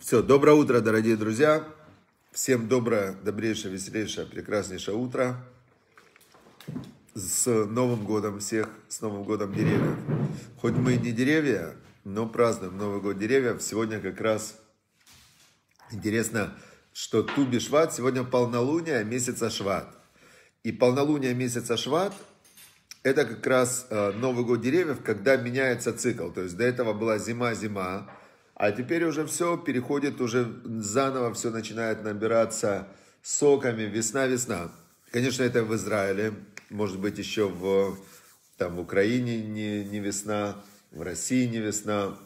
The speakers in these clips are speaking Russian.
Все, доброе утро, дорогие друзья. Всем доброе, добрейшее, веселейшее, прекраснейшее утро. С Новым годом всех, с Новым годом деревьев. Хоть мы и не деревья, но празднуем Новый год деревьев. Сегодня как раз интересно, что Ту би-Шват, сегодня полнолуние месяца Шват. И полнолуние месяца Шват — это как раз Новый год деревьев, когда меняется цикл. То есть до этого была зима-зима, а теперь уже все переходит, уже заново все начинает набираться соками, весна-весна. Конечно, это в Израиле, может быть, еще в Украине не весна, в России не весна,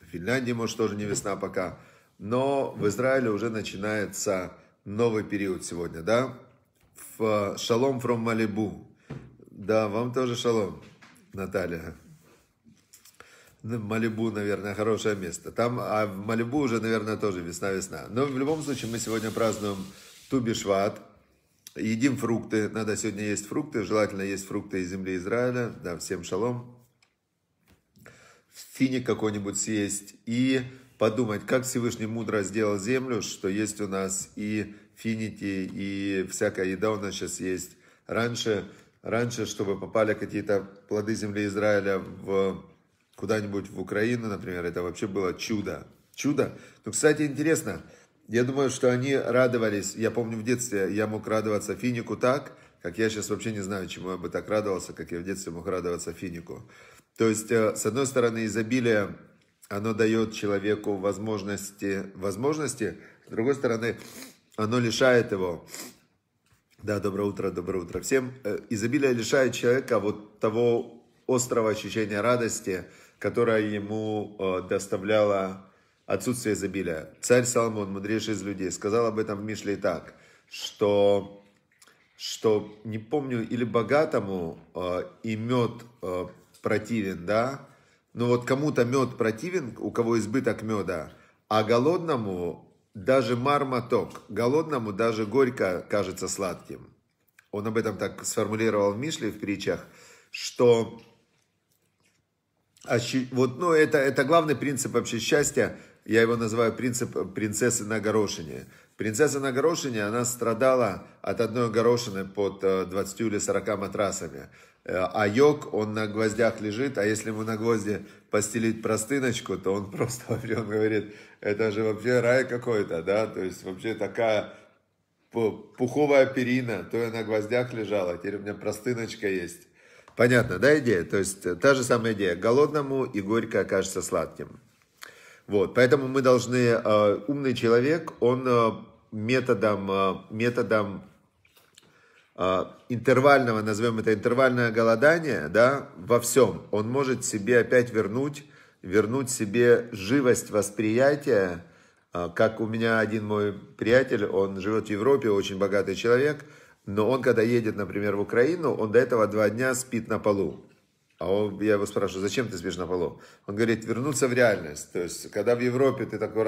в Финляндии, может, тоже не весна пока. Но в Израиле уже начинается новый период сегодня, да? Шалом from Малибу. Да, вам тоже шалом, Наталья. Малибу, наверное, хорошее место. Там, а в Малибу уже, наверное, тоже весна-весна. Но в любом случае мы сегодня празднуем Ту би-Шват. Едим фрукты. Надо сегодня есть фрукты. Желательно есть фрукты из земли Израиля. Да, всем шалом. Финик какой-нибудь съесть и подумать, как Всевышний мудро сделал землю, что есть у нас и финики, и всякая еда у нас сейчас есть. Раньше, чтобы попали какие-то плоды земли Израиля куда-нибудь в Украину, например, это вообще было чудо. Чудо. Ну, кстати, интересно, я думаю, что они радовались. Я помню, в детстве я мог радоваться финику так, как я сейчас вообще не знаю, чему я бы так радовался, как я в детстве мог радоваться финику. То есть, с одной стороны, изобилие, оно дает человеку возможности, с другой стороны, оно лишает его. Да, доброе утро всем. Изобилие лишает человека вот того острого ощущения радости, которое ему доставляло отсутствие изобилия. Царь Соломон, мудрейший из людей, сказал об этом в Мишле так, что не помню, или богатому и мед противен, да? Но вот кому-то мед противен, у кого избыток меда, а голодному даже марматок, голодному даже горько кажется сладким. Он об этом так сформулировал в Мишле, в притчах, что вот, ну, это главный принцип вообще счастья. Я его называю принцип принцессы на горошине. Принцесса на горошине, она страдала от одной горошины под 20 или 40 матрасами. А йог, он на гвоздях лежит, а если ему на гвозди постелить простыночку, то он просто, он говорит, это же вообще рай какой-то, да, то есть вообще такая пуховая перина, то я на гвоздях лежала, теперь у меня простыночка есть. Понятно, да, идея? То есть та же самая идея, голодному и горько окажется сладким. Вот, поэтому мы должны, умный человек, он методом интервального, назовем это интервальное голодание, да, во всем, он может себе опять вернуть себе живость восприятия, как у меня один мой приятель, он живет в Европе, очень богатый человек, но он, когда едет, например, в Украину, он до этого 2 дня спит на полу. Я его спрашиваю, зачем ты спишь на полу? Он говорит, вернуться в реальность. То есть, когда в Европе ты такой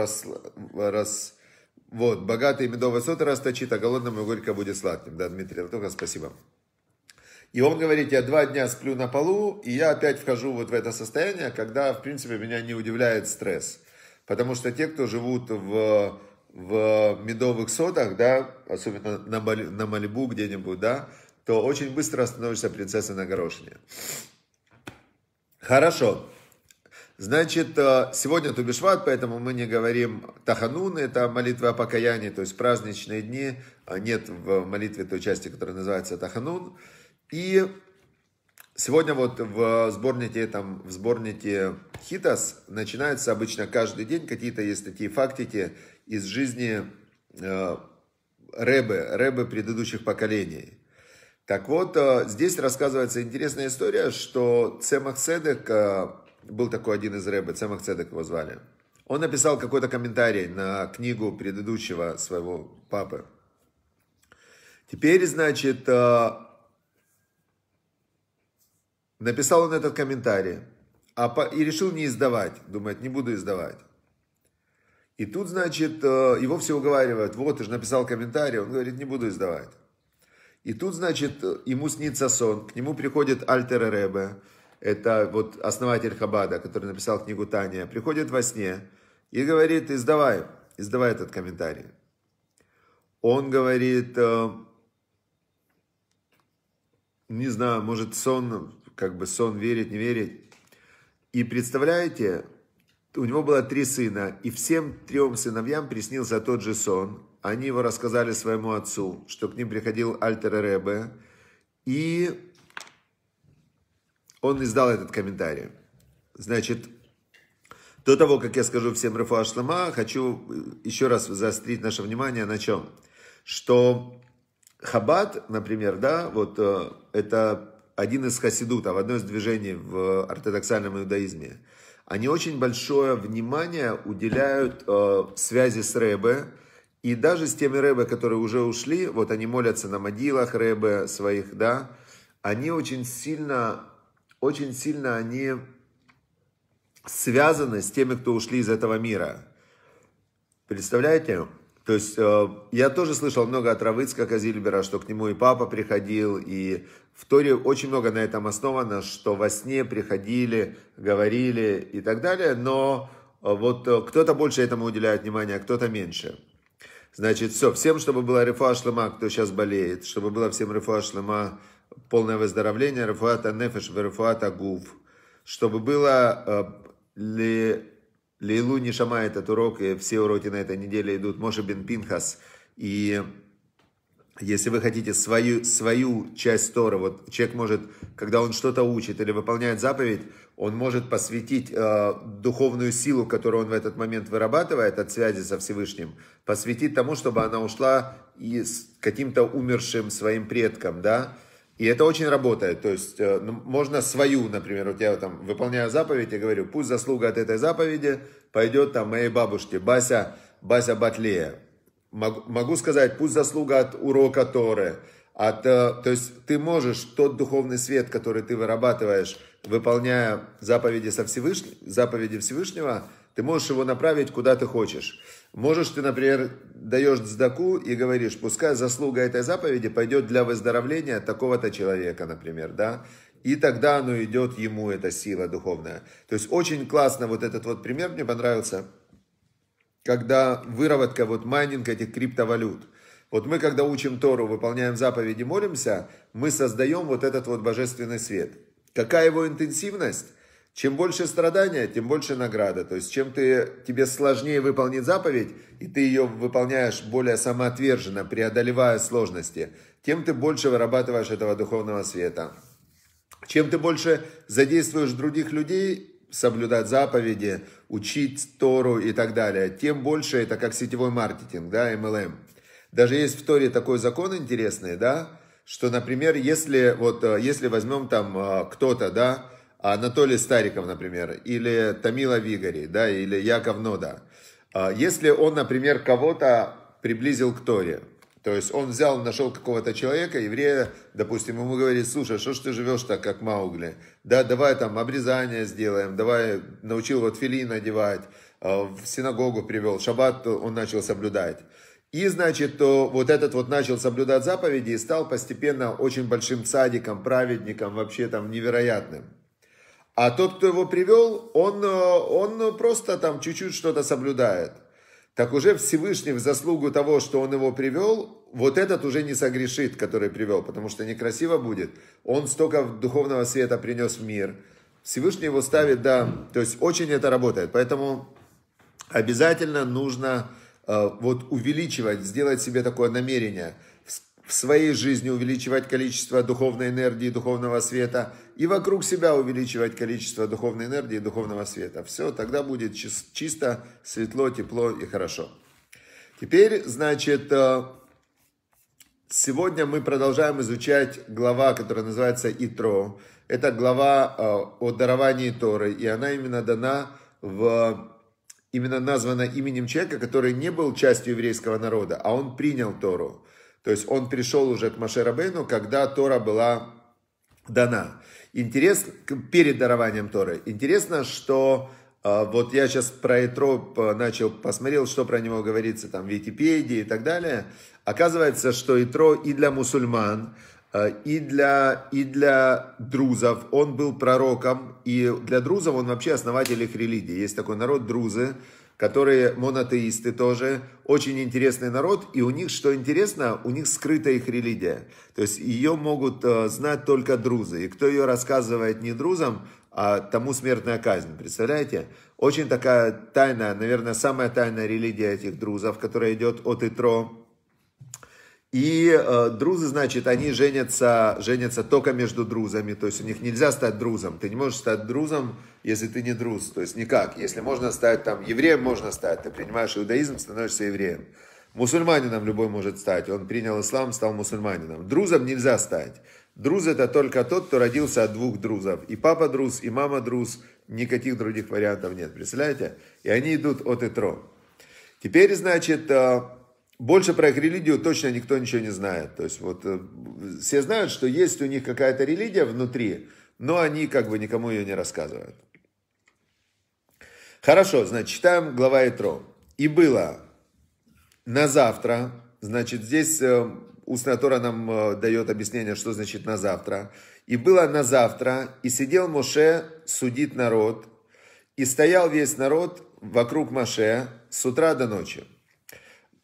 вот, богатые медовые соты расточит, а голодному горько будет сладким. Да, Дмитрий, только спасибо. И он говорит, я 2 дня сплю на полу, и я опять вхожу вот в это состояние, когда, в принципе, меня не удивляет стресс. Потому что те, кто живут в медовых сотах, да, особенно на Малибу где-нибудь, да, то очень быстро становишься принцессой на горошине. Хорошо. Значит, сегодня Ту би-Шват, поэтому мы не говорим Таханун, это молитва о покаянии, то есть праздничные дни, нет в молитве той части, которая называется Таханун. И сегодня вот в сборнике ХиТаС начинается обычно каждый день, какие-то есть такие фактики из жизни Ребе предыдущих поколений. Так вот, здесь рассказывается интересная история, что Цемахседек, был такой один из Ребе, Цемахседек его звали, он написал какой-то комментарий на книгу предыдущего своего папы. Теперь, значит, написал он этот комментарий и решил не издавать, думает, не буду издавать. И тут, значит, его все уговаривают, вот, ты же написал комментарий, он говорит, не буду издавать. И тут, значит, ему снится сон, к нему приходит Альтер Ребе, это вот основатель Хабада, который написал книгу Тания, приходит во сне и говорит, издавай. издавая этот комментарий. Он говорит, не знаю, может сон, как бы сон верить, не верить. И представляете, у него было 3 сына, и всем 3 сыновьям приснился тот же сон. Они его рассказали своему отцу, что к ним приходил Альтер Ребе, и он издал этот комментарий. Значит, до того, как я скажу всем рефуа шлема, хочу еще раз заострить наше внимание на чем? Что Хабад, например, да, вот это один из хасидутов, одно из движений в ортодоксальном иудаизме. Они очень большое внимание уделяют связи с Ребе, и даже с теми Ребе, которые уже ушли, вот они молятся на могилах Ребе своих, да, они очень сильно они связаны с теми, кто ушли из этого мира. Представляете? То есть, я тоже слышал много от Равицка Казильбера, что к нему и папа приходил, и в Торе очень много на этом основано, что во сне приходили, говорили и так далее, но вот кто-то больше этому уделяет внимание, а кто-то меньше. Значит, все, всем, чтобы было рефуа шлема, кто сейчас болеет, чтобы было всем рефуа шлема, полное выздоровление, рефуа танефеш, рефуа тагув, чтобы было Лейлу Нишама, этот урок, и все уроки на этой неделе идут Моше Пинхас. И если вы хотите свою часть Торы, вот человек может, когда он что-то учит или выполняет заповедь, он может посвятить духовную силу, которую он в этот момент вырабатывает от связи со Всевышним, посвятить тому, чтобы она ушла и с каким-то умершим своим предкам, да. И это очень работает, то есть можно свою, например, вот я там выполняю заповедь, я говорю, пусть заслуга от этой заповеди пойдет там моей бабушке, Бася Батлея. Могу сказать, пусть заслуга от урока Торы, то есть ты можешь тот духовный свет, который ты вырабатываешь, выполняя заповеди, заповеди Всевышнего, ты можешь его направить куда ты хочешь. Можешь ты, например, даешь цдаку и говоришь, пускай заслуга этой заповеди пойдет для выздоровления такого-то человека, например, да, и тогда оно идет ему, эта сила духовная. То есть очень классно вот этот вот пример мне понравился, когда выработка, вот майнинг этих криптовалют. Вот мы, когда учим Тору, выполняем заповеди, молимся, мы создаем вот этот вот божественный свет. Какая его интенсивность? Чем больше страдания, тем больше награда. То есть, чем тебе сложнее выполнить заповедь, и ты ее выполняешь более самоотверженно, преодолевая сложности, тем ты больше вырабатываешь этого духовного света. Чем ты больше задействуешь других людей, соблюдать заповеди, учить Тору и так далее, тем больше это как сетевой маркетинг, да, MLM. Даже есть в Торе такой закон интересный, да, что, например, если возьмем там кто-то, да, Анатолий Стариков, например, или Тамила Вигари, да, или Яков Нода. Если он, например, кого-то приблизил к Торе, то есть он взял, нашел какого-то человека, еврея, допустим, ему говорит, слушай, что ж ты живешь так, как Маугли? Да, давай там обрезание сделаем, давай научил вот филин одевать, в синагогу привел, шаббат он начал соблюдать. И, значит, вот этот вот начал соблюдать заповеди и стал постепенно очень большим цадиком, праведником, вообще там невероятным. А тот, кто его привел, он просто там чуть-чуть что-то соблюдает. Так уже Всевышний в заслугу того, что он его привел, вот этот уже не согрешит, который привел, потому что некрасиво будет. Он столько духовного света принес в мир. Всевышний его ставит, да, то есть очень это работает. Поэтому обязательно нужно вот увеличивать, сделать себе такое намерение – в своей жизни увеличивать количество духовной энергии, духовного света, и вокруг себя увеличивать количество духовной энергии, духовного света. Все, тогда будет чисто, светло, тепло и хорошо. Теперь, значит, сегодня мы продолжаем изучать глава, которая называется «Итро». Это глава о даровании Торы, и она именно дана именно названа именем человека, который не был частью еврейского народа, а он принял Тору. То есть он пришел уже к Моше Рабейну, когда Тора была дана. Интересно, перед дарованием Торы. Интересно, что вот я сейчас про Итро посмотрел, что про него говорится там в Википедии и так далее. Оказывается, что Итро и для мусульман, и для друзов он был пророком. И для друзов он вообще основатель их религии. Есть такой народ, друзы. которые монотеисты тоже, очень интересный народ, и у них, что интересно, у них скрыта их религия. То есть ее могут знать только друзы, и кто ее рассказывает не друзам, а тому смертная казнь, представляете? Очень такая тайная, наверное, самая тайная религия этих друзов, которая идет от Итро. И друзы, значит, они женятся только между друзами, то есть у них нельзя стать друзом. Ты не можешь стать друзом, если ты не друз, то есть никак. Если можно стать, там, евреем можно стать, ты принимаешь иудаизм, становишься евреем. Мусульманином любой может стать, он принял ислам, стал мусульманином. Друзом нельзя стать. Друз — это только тот, кто родился от двух друзов. И папа друз, и мама друз, никаких других вариантов нет, представляете? И они идут от Итро. Теперь, значит... Больше про их религию точно никто ничего не знает. То есть вот все знают, что есть у них какая-то религия внутри, но они как бы никому ее не рассказывают. Хорошо, значит, читаем глава Итро. «И было на завтра», значит, здесь устная Тора нам дает объяснение, что значит «на завтра». «И было на завтра, и сидел Моше судить народ, и стоял весь народ вокруг Моше с утра до ночи».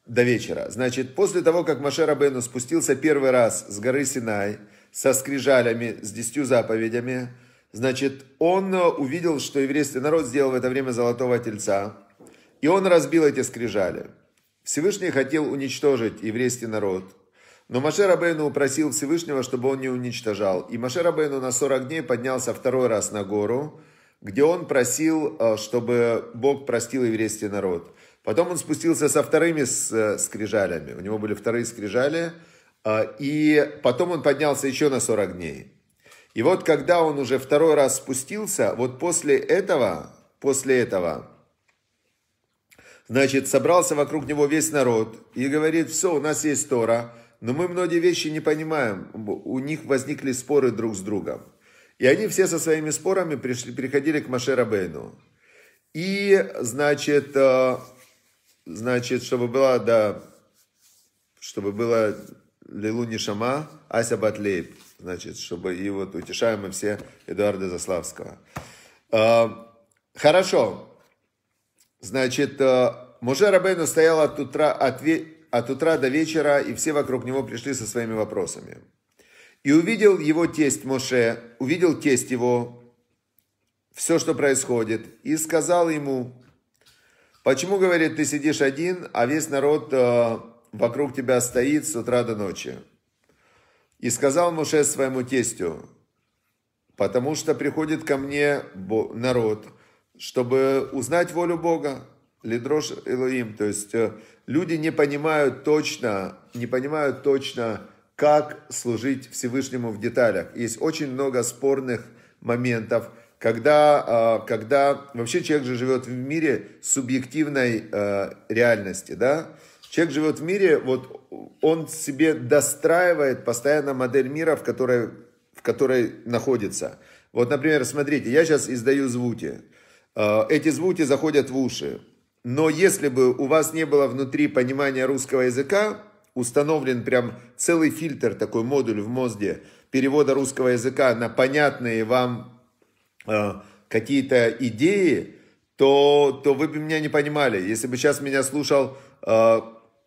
До вечера. Значит, после того, как Моше Рабейну спустился первый раз с горы Синай, со скрижалями, с 10 заповедями, значит, он увидел, что еврейский народ сделал в это время золотого тельца, и он разбил эти скрижали. Всевышний хотел уничтожить еврейский народ, но Моше Рабейну упросил Всевышнего, чтобы он не уничтожал. И Моше Рабейну на 40 дней поднялся второй раз на гору, где он просил, чтобы Бог простил еврейский народ. Потом он спустился со вторыми скрижалями, у него были вторые скрижали, и потом он поднялся еще на 40 дней. И вот когда он уже второй раз спустился, вот после этого, значит, собрался вокруг него весь народ и говорит: все, у нас есть Тора, но мы многие вещи не понимаем, у них возникли споры друг с другом. И они все со своими спорами приходили к Моше Рабейну. И, значит, чтобы было Лилу Нишама, Ася Батлея, значит, чтобы и вот утешаем мы все Эдуарда Заславского. Хорошо. Значит, Моше Рабейну стоял от утра до вечера, и все вокруг него пришли со своими вопросами. И увидел его тесть Моше, все, что происходит, и сказал ему: почему, говорит, ты сидишь один, а весь народ вокруг тебя стоит с утра до ночи? И сказал Моше своему тестю: потому что приходит ко мне народ, чтобы узнать волю Бога, Лидрош Элоим, то есть люди не понимают точно, как служить Всевышнему в деталях. Есть очень много спорных моментов, когда вообще человек же живет в мире субъективной реальности, да? Человек живет в мире, вот он себе достраивает постоянно модель мира, в которой находится. Вот, например, смотрите, я сейчас издаю звуки. Эти звуки заходят в уши. Но если бы у вас не было внутри понимания русского языка, установлен прям целый фильтр, такой модуль в мозге перевода русского языка на понятные вам какие-то идеи, то вы бы меня не понимали. Если бы сейчас меня слушал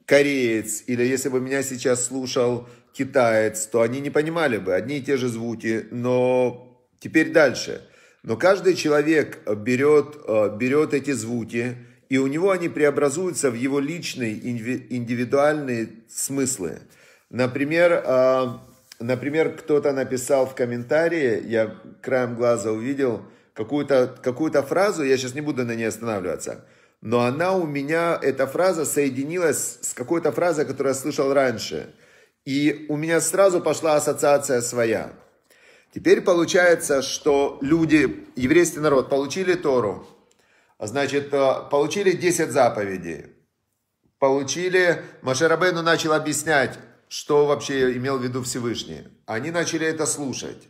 кореец, или если бы меня сейчас слушал китаец, то они не понимали бы. Одни и те же звуки, но теперь дальше. Но каждый человек берет эти звуки, и у него они преобразуются в его личные, индивидуальные смыслы. Например, кто-то написал в комментарии, я краем глаза увидел какую-то фразу, я сейчас не буду на ней останавливаться, но она у меня, эта фраза соединилась с какой-то фразой, которую я слышал раньше. И у меня сразу пошла ассоциация своя. Теперь получается, что люди, еврейский народ, получили Тору, значит, получили 10 заповедей, Моше Рабейну начал объяснять, что вообще имел в виду Всевышний. Они начали это слушать.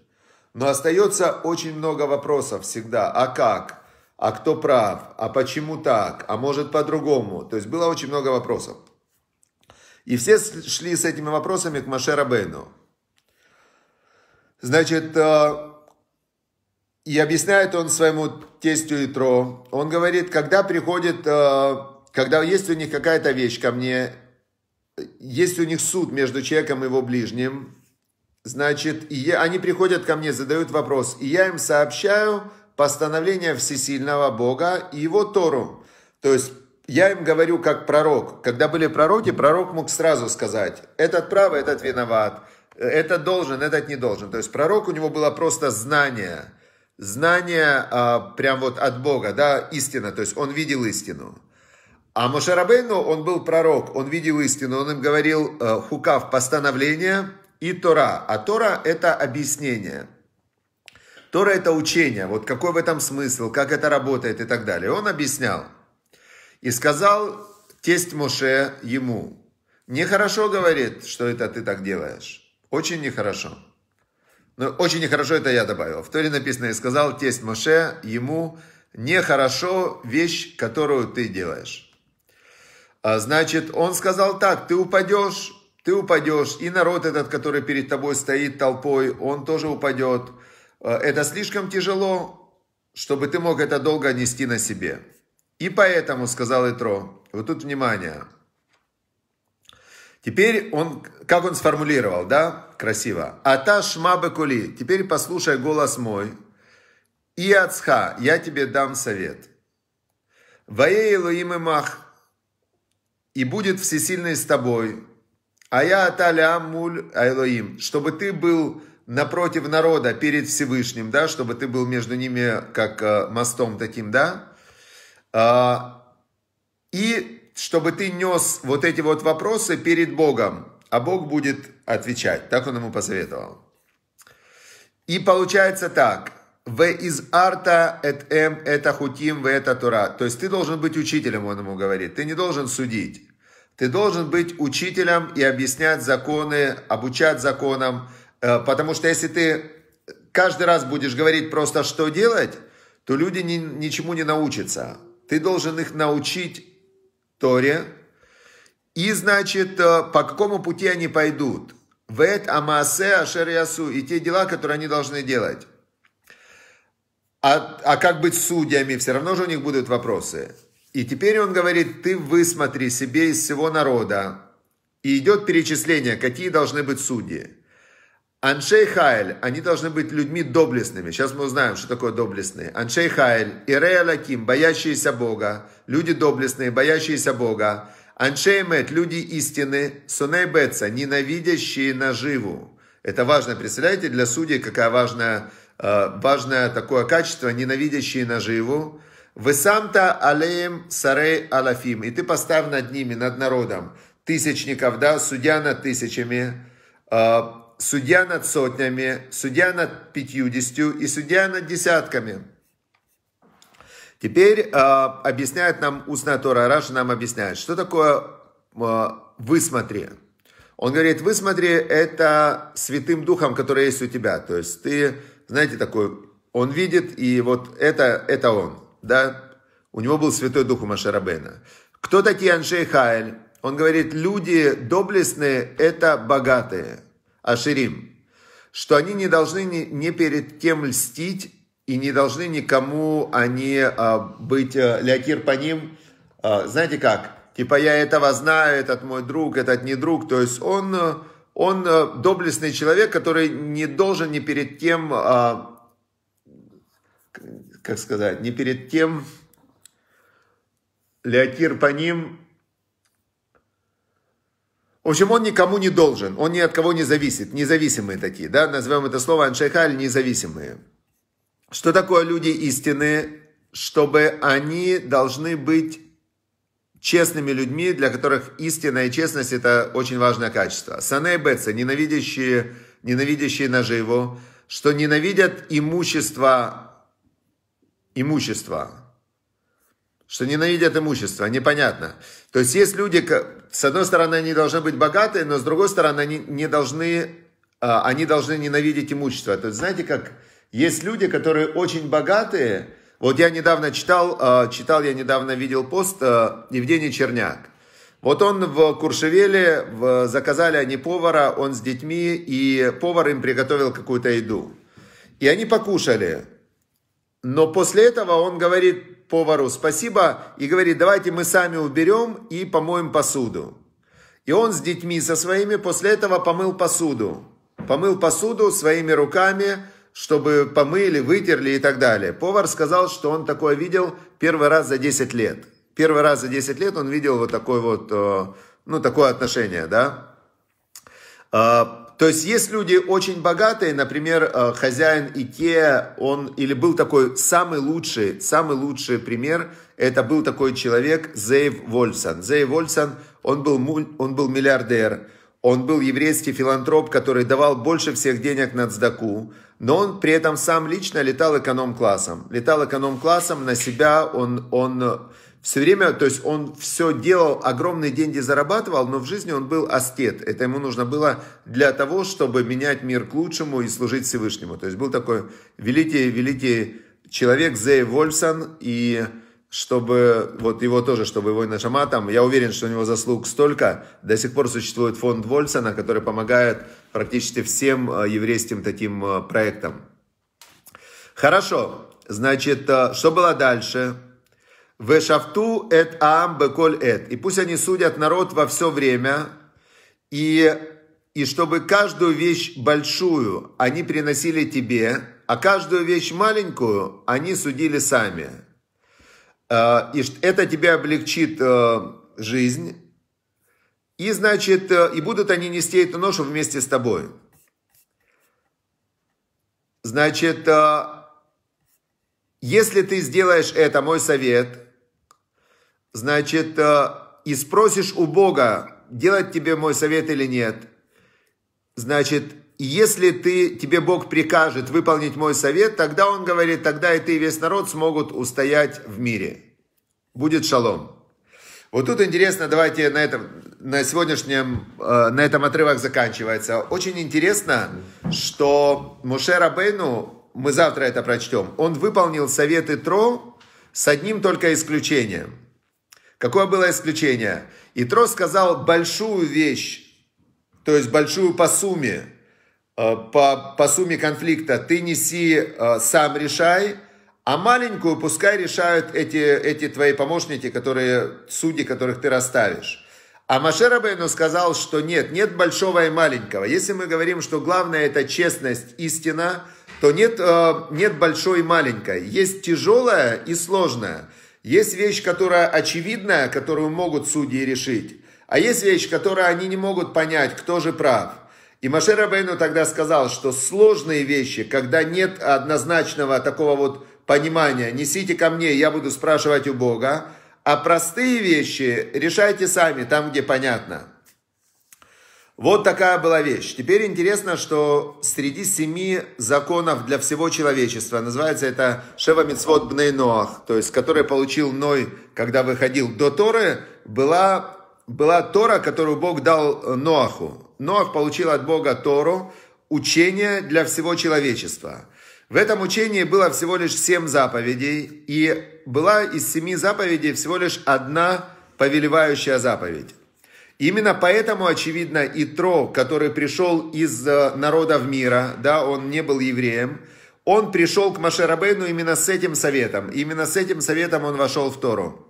Но остается очень много вопросов всегда. А как? А кто прав? А почему так? А может по-другому? То есть было очень много вопросов. И все шли с этими вопросами к Моше Рабейну. Значит, И объясняет он своему тестю Итро. Он говорит, когда есть у них какая-то вещь ко мне, есть у них суд между человеком и его ближним, значит, они приходят ко мне, задают вопрос, и я им сообщаю постановление всесильного Бога и его Тору. То есть я им говорю как пророк. Когда были пророки, пророк мог сразу сказать, этот прав, этот виноват, этот должен, этот не должен. То есть пророк, у него было просто знание прям вот от Бога, да, истина, то есть он видел истину. А Моше Рабейну, он был пророк, он видел истину, он им говорил хукав, постановление и Тора. А Тора это объяснение. Тора это учение, вот какой в этом смысл, как это работает и так далее. Он объяснял. И сказал тесть Моше ему, нехорошо, говорит, что это ты так делаешь, очень нехорошо. Но очень нехорошо, это я добавил. В Торе написано, и сказал тесть Моше ему, нехорошо вещь, которую ты делаешь. Значит, он сказал так, ты упадешь, и народ этот, который перед тобой стоит толпой, он тоже упадет. Это слишком тяжело, чтобы ты мог это долго нести на себе. И поэтому, сказал Итро, вот тут внимание. Теперь он, как он сформулировал, да, красиво. Ата шма бекули, теперь послушай голос мой. И ацха, я тебе дам совет. Вае элоим имах, и будет всесильный с тобой. А я аталям муль элоим, чтобы ты был напротив народа, перед Всевышним, да, чтобы ты был между ними как мостом таким, да. И чтобы ты нес вот эти вот вопросы перед Богом, а Бог будет отвечать. Так он ему посоветовал. И получается так. «Вэ из арта эт эм это хутим вэ это Тора». То есть ты должен быть учителем, он ему говорит. Ты не должен судить. Ты должен быть учителем и объяснять законы, обучать законам. Потому что если ты каждый раз будешь говорить просто, что делать, то люди ничему не научатся. Ты должен их научить Торе. И, значит, по какому пути они пойдут. «Вэт амаасе ашер ясу». И те дела, которые они должны делать. А как быть судьями? Все равно же у них будут вопросы. И теперь он говорит, ты высмотри себе из всего народа. И идет перечисление, какие должны быть судьи. Аншей Хайль, они должны быть людьми доблестными. Сейчас мы узнаем, что такое доблестные. Аншей Хайль, Ирей Алаким, боящиеся Бога. Люди доблестные, боящиеся Бога. Аншей Мет, люди истины. Суней Бетса, ненавидящие наживу. Это важно, представляете, для судей какая важное такое качество, ненавидящие наживу. Высамта алеем сарей алафим. И ты поставь над ними, над народом, тысячников, да, судья над тысячами, судья над сотнями, судья над 50 и судья над десятками. Теперь объясняет нам устная Тора, Раши нам объясняет, что такое высмотри. Он говорит, высмотри это святым духом, который есть у тебя. То есть ты... Знаете, такой, он видит, и вот это он, да, у него был Святой Дух у Моше Рабейну. Кто такие Аншей Хайль? Он говорит, люди доблестные, это богатые, аширим, что они не должны ни перед кем льстить, и не должны никому они быть лякир по ним, знаете как, типа я этого знаю, этот мой друг, этот не друг, то есть он доблестный человек, который не должен ни перед кем, как сказать, ни перед кем леотир по ним. В общем, он никому не должен, он ни от кого не зависит, независимые такие, да, назовем это слово аншейхаль, независимые. Что такое люди истины? Чтобы они должны быть честными людьми, для которых истина и честность – это очень важное качество. Саней Бетса, ненавидящие наживу, что ненавидят имущество, непонятно. То есть есть люди, с одной стороны, они должны быть богаты, но с другой стороны, они должны ненавидеть имущество. То есть знаете, как есть люди, которые очень богатые. Вот я недавно видел пост Евгений Черняк. Вот он в Куршевеле, заказали они повара, он с детьми, и повар им приготовил какую-то еду. И они покушали. Но после этого он говорит повару спасибо и говорит, давайте мы сами уберем и помоем посуду. И он с детьми со своими после этого помыл посуду. Помыл посуду своими руками, чтобы помыли, вытерли и так далее. Повар сказал, что он такое видел первый раз за 10 лет. Первый раз за 10 лет он видел вот такое вот, ну, такое отношение, да. То есть есть люди очень богатые, например, хозяин IKEA, он или был такой самый лучший пример, это был такой человек Зеев Вольфсон. Зеев Вольфсон, он был миллиардер, он был еврейский филантроп, который давал больше всех денег на цдаку, но он при этом сам лично летал эконом-классом. Летал эконом-классом на себя, он все время, то есть он все делал, огромные деньги зарабатывал, но в жизни он был аскет. Это ему нужно было для того, чтобы менять мир к лучшему и служить Всевышнему. То есть был такой великий человек Зеев Вольфсон, и чтобы, вот его тоже, чтобы его нашама там, я уверен, что у него заслуг столько, до сих пор существует фонд Вольфсона, который помогает практически всем еврейским таким проектам. Хорошо, значит, что было дальше? «Вешафту эт аам беколь эт». И пусть они судят народ во все время, и чтобы каждую вещь большую они приносили тебе, а каждую вещь маленькую они судили сами. И это тебе облегчит жизнь. И, значит, и будут они нести эту ношу вместе с тобой. Значит, если ты сделаешь это, мой совет, значит, и спросишь у Бога, делать тебе мой совет или нет, значит, если тебе Бог прикажет выполнить мой совет, тогда он говорит, тогда и ты, и весь народ смогут устоять в мире. Будет шалом. Вот тут интересно, давайте на этом отрывок заканчивается. Очень интересно, что Моше Рабейну, мы завтра это прочтем, он выполнил совет Итро с одним только исключением. Какое было исключение? Итро сказал большую вещь, то есть большую по сумме, по сумме конфликта, ты неси, сам решай, а маленькую пускай решают эти твои помощники, судьи, которых ты расставишь. А Моше Рабейну сказал, что нет большого и маленького. Если мы говорим, что главное это честность, истина, то нет большой и маленькой. Есть тяжелая и сложная. Есть вещь, которая очевидная, которую могут судьи решить. А есть вещь, которую они не могут понять, кто же прав. И Моше Рабейну тогда сказал, что сложные вещи, когда нет однозначного такого вот понимания, несите ко мне, я буду спрашивать у Бога, а простые вещи решайте сами, там, где понятно. Вот такая была вещь. Теперь интересно, что среди 7 законов для всего человечества, называется это Шева Мицвот Бней Ноах, то есть, который получил Ной, когда выходил до Торы, была Тора, которую Бог дал Ноаху. Ноах получил от Бога Тору, учение для всего человечества. В этом учении было всего лишь 7 заповедей, и была из 7 заповедей всего лишь одна повелевающая заповедь. Именно поэтому, очевидно, Итро, который пришел из народов мира, да, он не был евреем, он пришел к Моше Рабейну именно с этим советом. Именно с этим советом он вошел в Тору.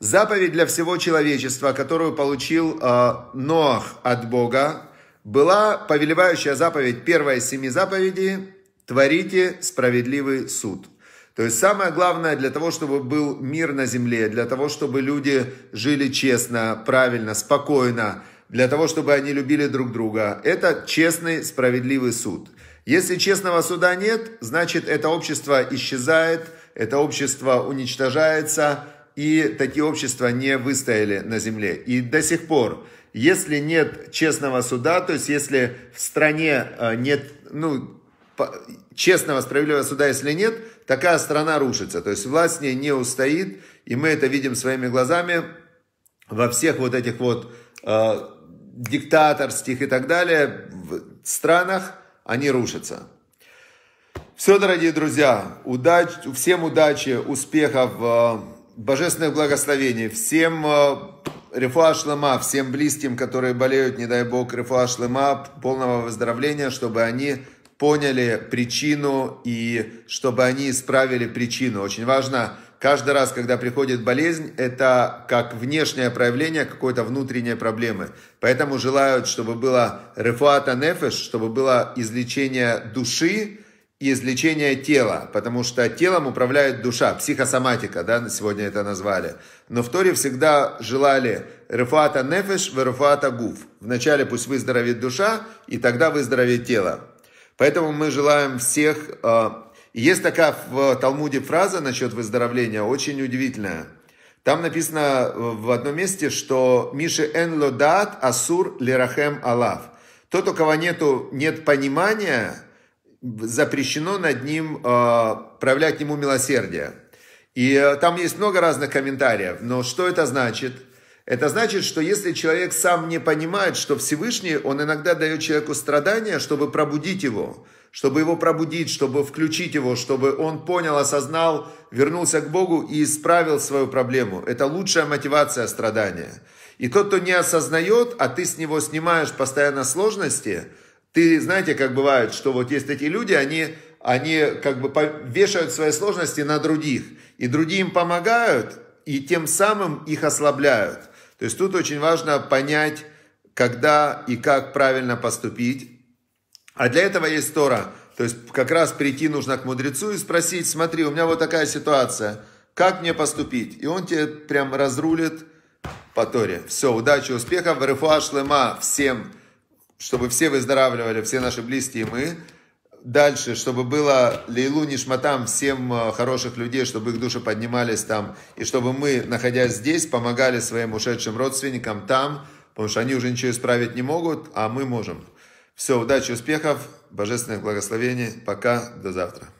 Заповедь для всего человечества, которую получил Ноах от Бога, была повелевающая заповедь, первая из 7 заповедей, «Творите справедливый суд». То есть самое главное для того, чтобы был мир на земле, для того, чтобы люди жили честно, правильно, спокойно, для того, чтобы они любили друг друга, это честный, справедливый суд. Если честного суда нет, значит, это общество исчезает, это общество уничтожается, и такие общества не выстояли на земле. И до сих пор, если нет честного суда, то есть если в стране нет, честного, справедливого суда, если нет, такая страна рушится. То есть власть с ней не устоит, и мы это видим своими глазами во всех вот этих вот диктаторских и так далее странах, они рушатся. Все, дорогие друзья, всем удачи, успехов, божественных благословений, всем рифуа шлема, всем близким, которые болеют, не дай Бог, рифуа шлема, полного выздоровления, чтобы они поняли причину и чтобы они исправили причину. Очень важно, каждый раз, когда приходит болезнь, это как внешнее проявление какой-то внутренней проблемы. Поэтому желают, чтобы было рефуата нефеш, чтобы было излечение души и излечение тела, потому что телом управляет душа, психосоматика, да, сегодня это назвали. Но в Торе всегда желали рефуата нефеш в рефуата гуф. Вначале пусть выздоровеет душа, и тогда выздоровеет тело. Поэтому мы желаем всех... Есть такая в Талмуде фраза насчет выздоровления, очень удивительная. Там написано в одном месте, что «Миши эн лодат асур лерахем алав». Тот, у кого нет понимания... запрещено над ним проявлять к нему милосердие. И там есть много разных комментариев. Но что это значит? Это значит, что если человек сам не понимает, что Всевышний, он иногда дает человеку страдания, чтобы пробудить его. Чтобы его пробудить, чтобы включить его, чтобы он понял, осознал, вернулся к Богу и исправил свою проблему. Это лучшая мотивация страдания. И тот, кто не осознает, а ты с него снимаешь постоянно сложности... Ты знаете, как бывает, что вот есть такие люди, они как бы вешают свои сложности на других. И другие им помогают, и тем самым их ослабляют. То есть тут очень важно понять, когда и как правильно поступить. А для этого есть Тора. То есть как раз прийти нужно к мудрецу и спросить, смотри, у меня вот такая ситуация, как мне поступить? И он тебе прям разрулит по Торе. Все, удачи, успехов, рефуа шлема всем. Чтобы все выздоравливали, все наши близкие мы. Дальше, чтобы было лейлу нишматам всем хороших людей, чтобы их души поднимались там. И чтобы мы, находясь здесь, помогали своим ушедшим родственникам там, потому что они уже ничего исправить не могут, а мы можем. Все, удачи, успехов, божественных благословений. Пока, до завтра.